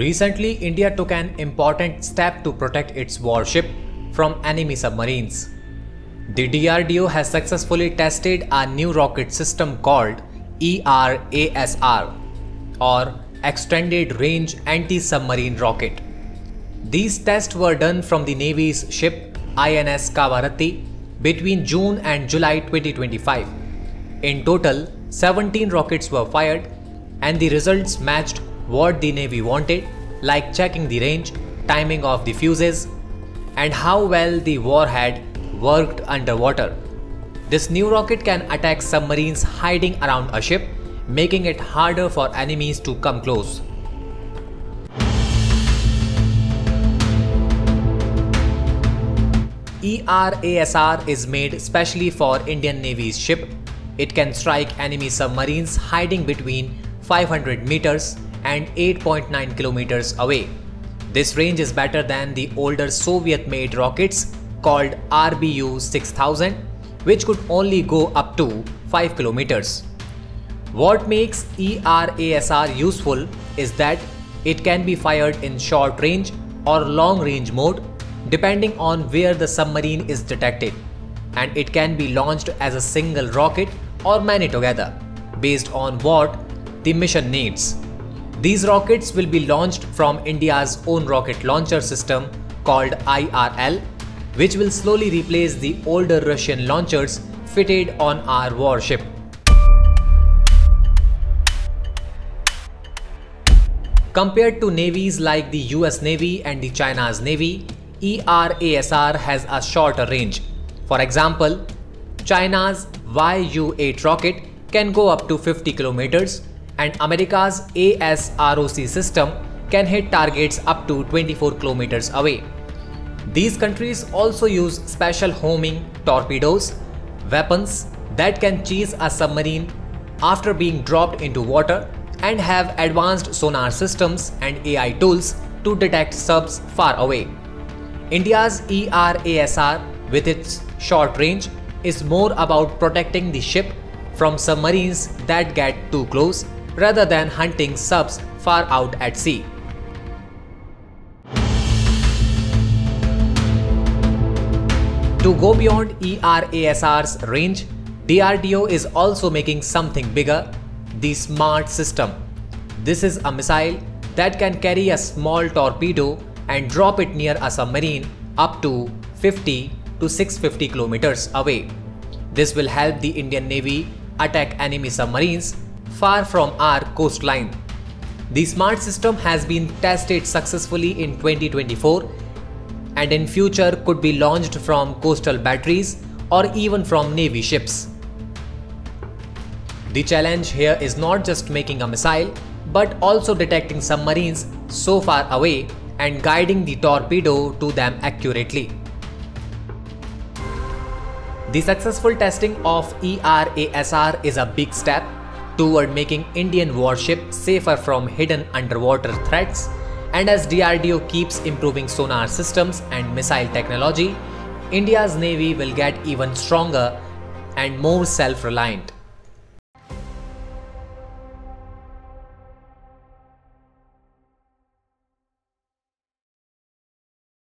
Recently, India took an important step to protect its warship from enemy submarines. The DRDO has successfully tested a new rocket system called ERASR, or Extended Range Anti-Submarine Rocket. These tests were done from the Navy's ship INS Kavaratti between June and July 2025. In total, 17 rockets were fired, and the results matched what the Navy wanted, like checking the range, timing of the fuses, and how well the warhead worked underwater. This new rocket can attack submarines hiding around a ship, making it harder for enemies to come close. ERASR is made specially for Indian Navy's ship. It can strike enemy submarines hiding between 500 meters and 8.9 kilometers away. This range is better than the older Soviet-made rockets called RBU-6000, which could only go up to 5 kilometers. What makes ERASR useful is that it can be fired in short range or long range mode, depending on where the submarine is detected, and it can be launched as a single rocket or many together, based on what the mission needs. These rockets will be launched from India's own rocket launcher system called IRL, which will slowly replace the older Russian launchers fitted on our warship. Compared to navies like the US Navy and the China's Navy, ERASR has a shorter range. For example, China's YU-8 rocket can go up to 50 kilometers, and America's ASROC system can hit targets up to 24 kilometers away. These countries also use special homing torpedoes, weapons that can chase a submarine after being dropped into water, and have advanced sonar systems and AI tools to detect subs far away. India's ERASR, with its short range, is more about protecting the ship from submarines that get too close, rather than hunting subs far out at sea. To go beyond ERASR's range, DRDO is also making something bigger, the SMART system. This is a missile that can carry a small torpedo and drop it near a submarine up to 50 to 650 kilometers away. This will help the Indian Navy attack enemy submarines far from our coastline. The SMART system has been tested successfully in 2024, and in future could be launched from coastal batteries or even from Navy ships. The challenge here is not just making a missile, but also detecting submarines so far away and guiding the torpedo to them accurately. The successful testing of ERASR is a big step toward making Indian warship safer from hidden underwater threats, and as DRDO keeps improving sonar systems and missile technology, India's Navy will get even stronger and more self-reliant.